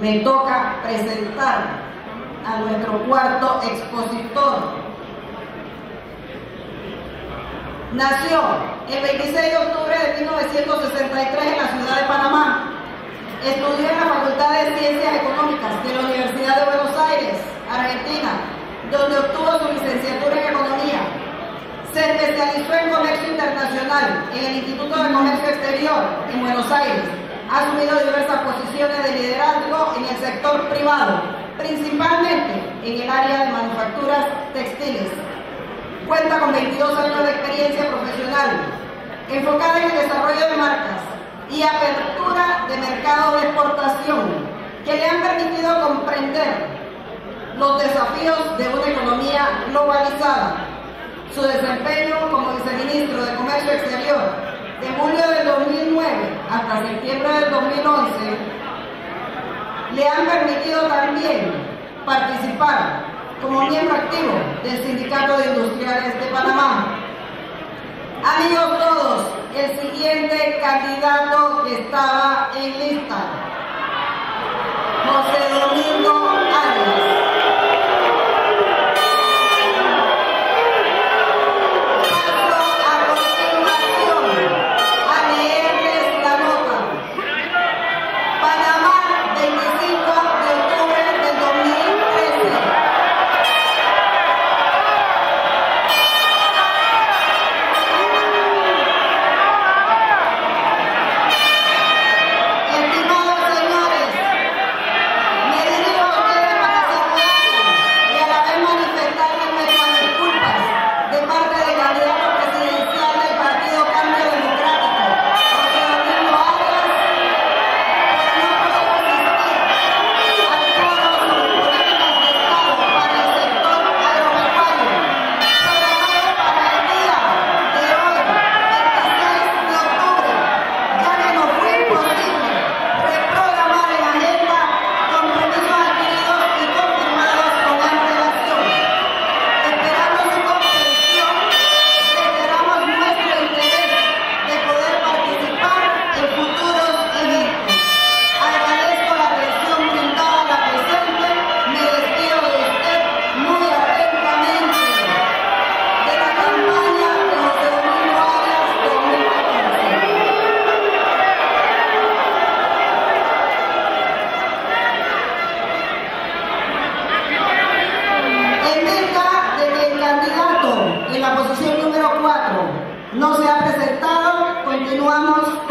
me toca presentar a nuestro cuarto expositor. Nació el 26 de octubre de 1963 en la ciudad de Panamá. Estudió en la Facultad de Ciencias Económicas de la Universidad de Buenos Aires, Argentina, donde obtuvo su licenciatura en Economía. Se especializó en Comercio Internacional en el Instituto de Comercio Exterior en Buenos Aires. Ha asumido diversas posiciones de liderazgo en el sector privado, principalmente en el área de manufacturas textiles. Cuenta con 22 años de experiencia profesional, enfocada en el desarrollo de marcas y apertura de mercado de exportación, que le han permitido comprender los desafíos de una economía globalizada. Su desempeño como viceministro de Comercio Exterior de julio del 2009 hasta septiembre del 2011, le han permitido también participar como miembro activo del Sindicato de Industriales de Panamá. Amigos todos, el siguiente candidato que estaba en lista, José Domingo Arias. No se ha presentado, continuamos.